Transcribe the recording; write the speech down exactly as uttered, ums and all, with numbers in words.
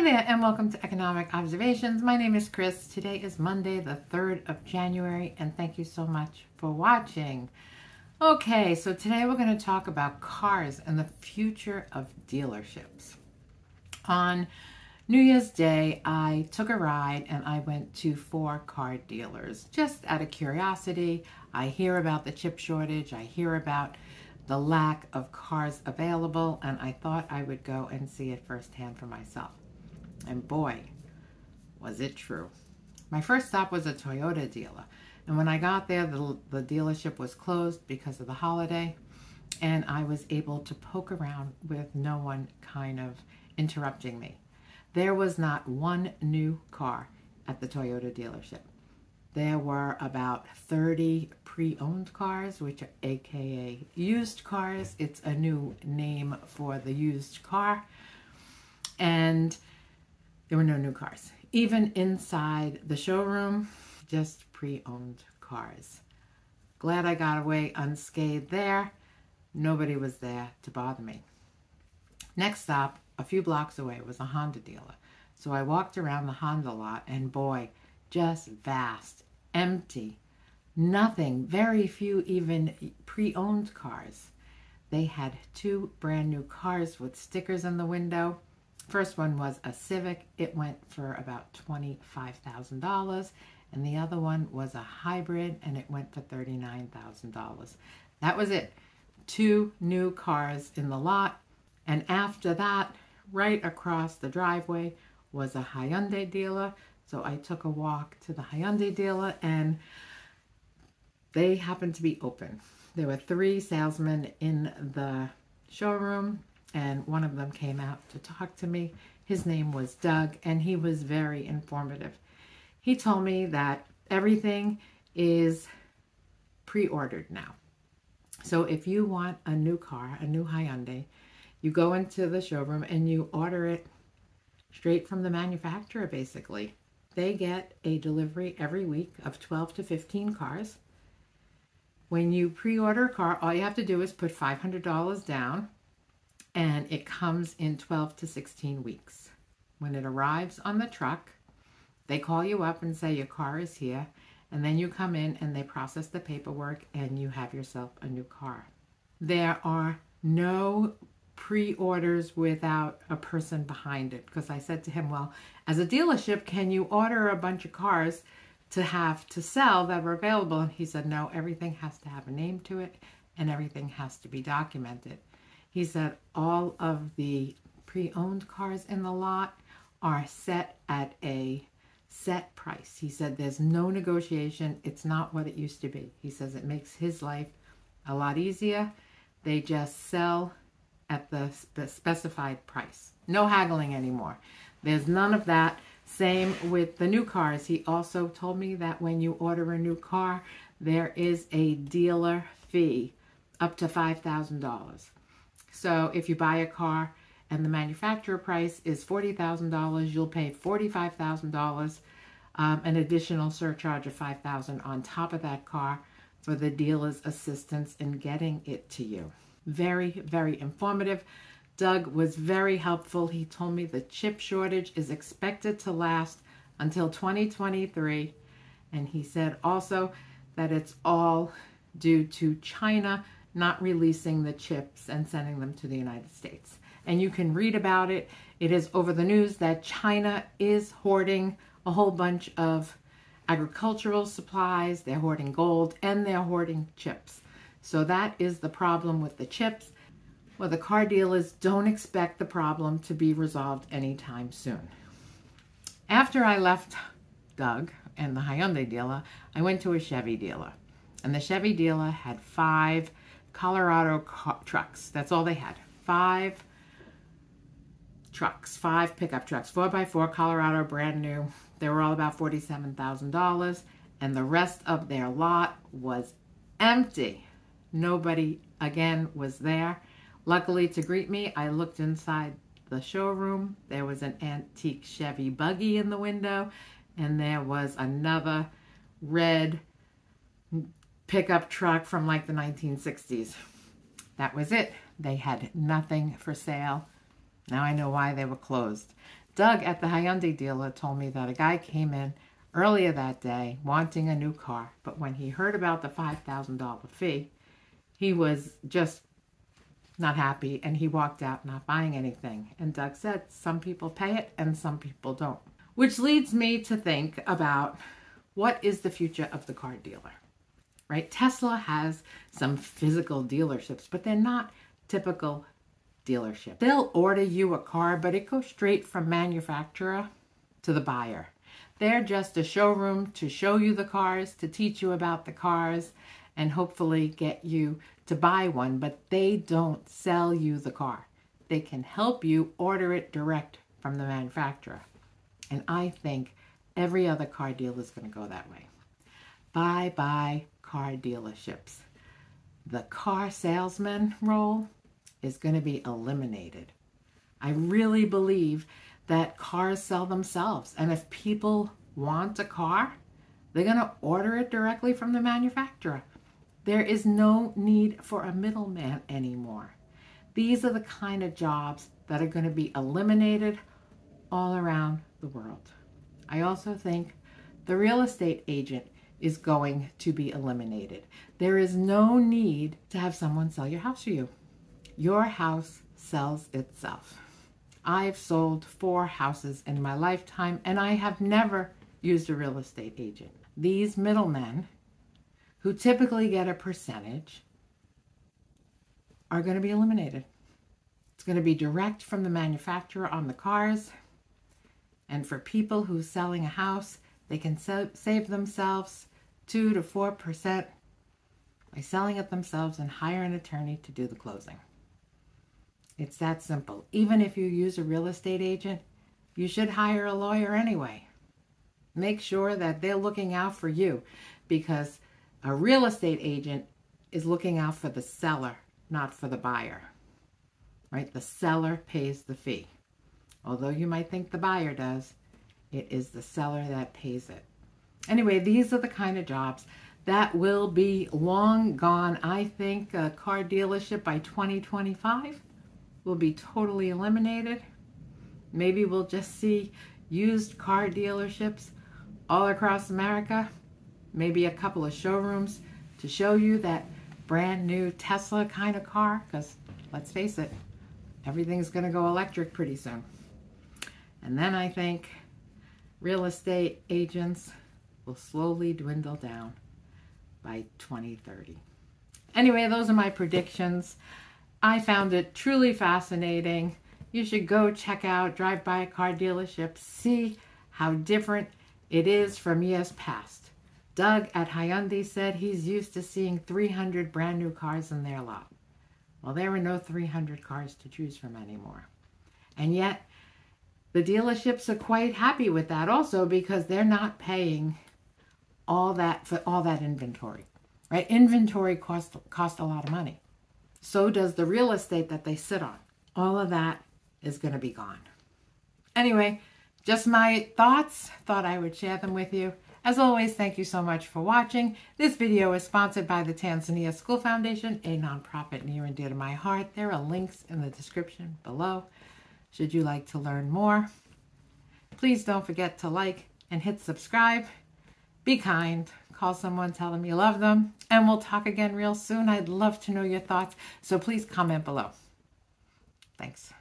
Hi there and welcome to Economic Observations. My name is Chris. Today is Monday the third of January and thank you so much for watching. Okay, so today we're going to talk about cars and the future of dealerships. On New Year's Day, I took a ride and I went to four car dealers just out of curiosity. I hear about the chip shortage, I hear about the lack of cars available, and I thought I would go and see it firsthand for myself. And boy, was it true. My first stop was a Toyota dealer, and when I got there, the, the dealership was closed because of the holiday, and I was able to poke around with no one kind of interrupting me. There was not one new car at the Toyota dealership. There were about thirty pre-owned cars, which are A K A used cars. It's a new name for the used car. And there were no new cars. Even inside the showroom, just pre-owned cars. Glad I got away unscathed there. Nobody was there to bother me. Next stop, a few blocks away, was a Honda dealer. So I walked around the Honda lot, and boy, just vast, empty, nothing, very few even pre-owned cars. They had two brand new cars with stickers in the window. First one was a Civic. It went for about twenty-five thousand dollars, and the other one was a hybrid, and it went for thirty-nine thousand dollars. That was it. Two new cars in the lot, and after that, right across the driveway, was a Hyundai dealer. So I took a walk to the Hyundai dealer, and they happened to be open. There were three salesmen in the showroom, and one of them came out to talk to me. His name was Doug, and he was very informative. He told me that everything is pre-ordered now. So if you want a new car, a new Hyundai, you go into the showroom and you order it straight from the manufacturer, basically. They get a delivery every week of twelve to fifteen cars. When you pre-order a car, all you have to do is put five hundred dollars down, and it comes in twelve to sixteen weeks. When it arrives on the truck, they call you up and say your car is here, and then you come in and they process the paperwork and you have yourself a new car. There are no pre-orders without a person behind it, because I said to him, well, as a dealership, can you order a bunch of cars to have to sell that were available? And he said, no, everything has to have a name to it and everything has to be documented. He said all of the pre-owned cars in the lot are set at a set price. He said there's no negotiation. It's not what it used to be. He says it makes his life a lot easier. They just sell at the specified price. No haggling anymore. There's none of that. Same with the new cars. He also told me that when you order a new car, there is a dealer fee up to five thousand dollars. So if you buy a car and the manufacturer price is forty thousand dollars, you'll pay forty-five thousand dollars, um, an additional surcharge of five thousand dollars on top of that car for the dealer's assistance in getting it to you. Very, very informative. Doug was very helpful. He told me the chip shortage is expected to last until twenty twenty-three. And he said also that it's all due to China not releasing the chips and sending them to the United States. And you can read about it. It is over the news that China is hoarding a whole bunch of agricultural supplies. They're hoarding gold and they're hoarding chips. So that is the problem with the chips. Well, the car dealers don't expect the problem to be resolved anytime soon. After I left Doug and the Hyundai dealer, I went to a Chevy dealer. And the Chevy dealer had five Colorado car trucks. That's all they had. Five trucks, five pickup trucks, four by four Colorado, brand new. They were all about forty-seven thousand dollars. And the rest of their lot was empty. Nobody, again, was there. Luckily, to greet me, I looked inside the showroom. There was an antique Chevy buggy in the window, and there was another red pickup truck from like the nineteen sixties. That was it. They had nothing for sale. Now I know why they were closed. Doug at the Hyundai dealer told me that a guy came in earlier that day wanting a new car, but when he heard about the five thousand dollar fee, he was just not happy and he walked out not buying anything. And Doug said some people pay it and some people don't. Which leads me to think about what is the future of the car dealer, right? Tesla has some physical dealerships, but they're not typical dealerships. They'll order you a car, but it goes straight from manufacturer to the buyer. They're just a showroom to show you the cars, to teach you about the cars, and hopefully get you to buy one, but they don't sell you the car. They can help you order it direct from the manufacturer. And I think every other car dealer is going to go that way. Bye-bye car dealerships. The car salesman role is going to be eliminated. I really believe that cars sell themselves. And if people want a car, they're going to order it directly from the manufacturer. There is no need for a middleman anymore. These are the kind of jobs that are going to be eliminated all around the world. I also think the real estate agent is going to be eliminated. There is no need to have someone sell your house for you. Your house sells itself. I've sold four houses in my lifetime and I have never used a real estate agent. These middlemen, who typically get a percentage, are going to be eliminated. It's going to be direct from the manufacturer on the cars. And for people who are selling a house, they can save themselves two to four percent by selling it themselves and hire an attorney to do the closing. It's that simple. Even if you use a real estate agent, you should hire a lawyer anyway. Make sure that they're looking out for you, because a real estate agent is looking out for the seller, not for the buyer, right? The seller pays the fee. Although you might think the buyer does, it is the seller that pays it. Anyway, these are the kind of jobs that will be long gone. I think a car dealership by twenty twenty-five will be totally eliminated. Maybe we'll just see used car dealerships all across America. Maybe a couple of showrooms to show you that brand new Tesla kind of car, because let's face it, everything's going to go electric pretty soon. And then I think real estate agents will slowly dwindle down by twenty thirty. Anyway, those are my predictions. I found it truly fascinating. You should go check out, drive by a car dealership, see how different it is from years past. Doug at Hyundai said he's used to seeing three hundred brand new cars in their lot. Well, there were no three hundred cars to choose from anymore. And yet, the dealerships are quite happy with that also, because they're not paying all that for all that inventory, right? Inventory costs cost a lot of money. So does the real estate that they sit on. All of that is going to be gone. Anyway, just my thoughts. Thought I would share them with you. As always, thank you so much for watching. This video is sponsored by the Tanzania School Foundation, a nonprofit near and dear to my heart. There are links in the description below should you like to learn more. Please don't forget to like and hit subscribe. Be kind. Call someone, tell them you love them, and we'll talk again real soon. I'd love to know your thoughts, so please comment below. Thanks.